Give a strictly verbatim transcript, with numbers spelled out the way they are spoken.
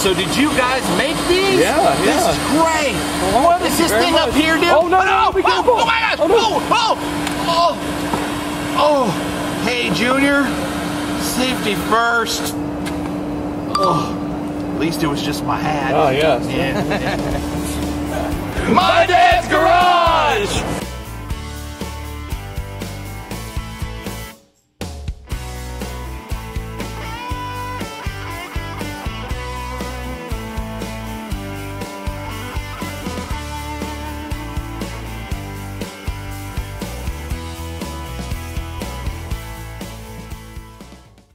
So did you guys make these? Yeah, yeah. This is great. Well, what is this thing much. up here, dude? Oh, no, no, no. Be careful. Oh, oh, my God. Oh, no. oh, oh, oh. Hey, Junior. Safety first. Oh, at least it was just my hat. Oh, yes. Yeah. My dad's garage.